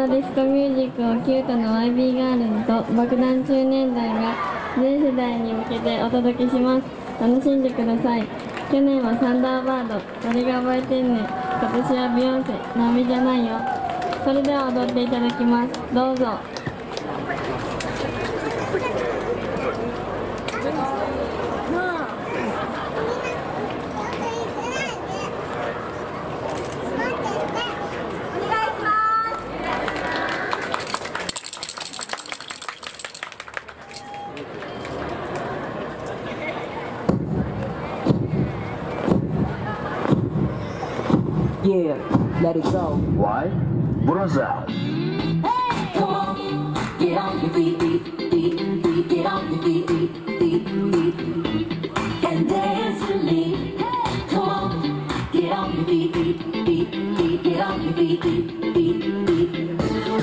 のディスコミュージックをキュートの YB ガールズと爆弾中年代が全世代に向けてお届けします。楽しんでください。去年はサンダーバード、俺が覚えてんねん。今年はビヨンセ、波じゃないよ。それでは踊っていただきます。どうぞ。Yeah, let it go. Why? What's that? Hey, come on, get on your feet, beat, beat, beat, get on your feet, beat, beat, beat, and dance with me. Hey, come on, get on your feet, beat, beat, beat, get on your feet, beat, beat, beat, and dance with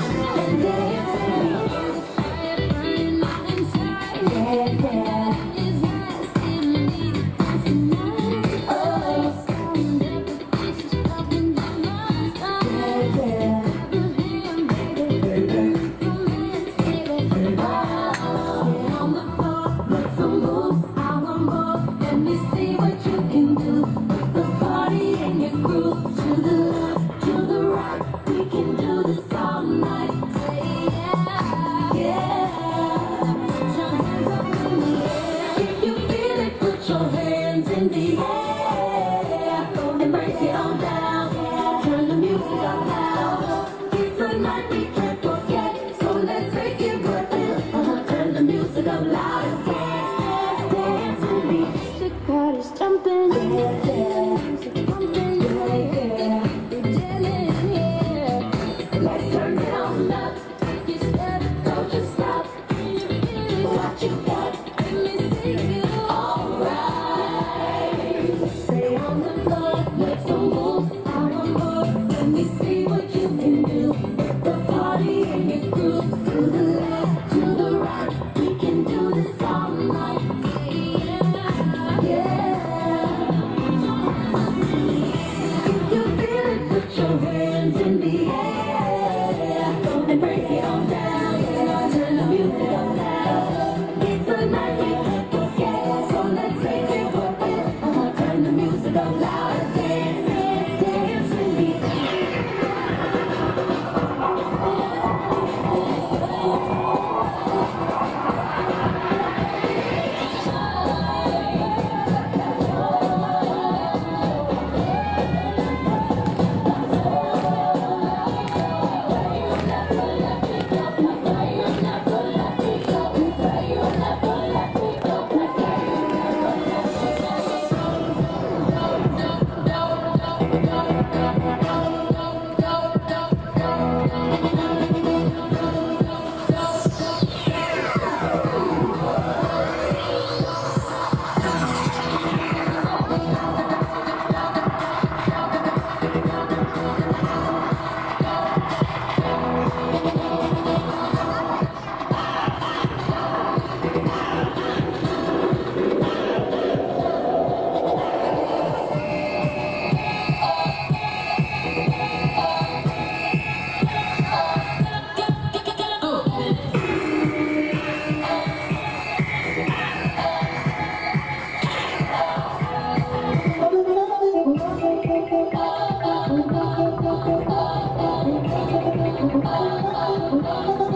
me.Oh,